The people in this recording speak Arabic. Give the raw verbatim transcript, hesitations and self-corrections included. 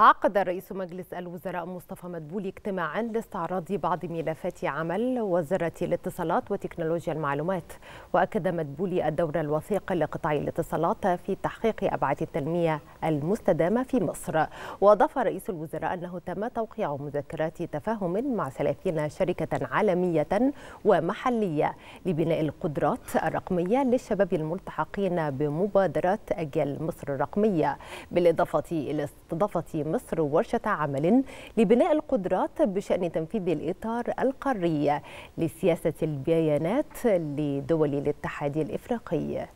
عقد رئيس مجلس الوزراء مصطفى مدبولي اجتماعا لاستعراض بعض ملفات عمل وزارة الاتصالات وتكنولوجيا المعلومات. وأكد مدبولي الدور الوثيق لقطاع الاتصالات في تحقيق أبعاد التنمية المستدامة في مصر. وأضاف رئيس الوزراء أنه تم توقيع مذكرات تفاهم مع ثلاثين شركة عالمية ومحلية لبناء القدرات الرقمية للشباب الملتحقين بمبادرة اجل مصر الرقمية، بالإضافة إلى استضافة مصر ورشة عمل لبناء القدرات بشأن تنفيذ الإطار القاري لسياسة البيانات لدول الاتحاد الإفريقي.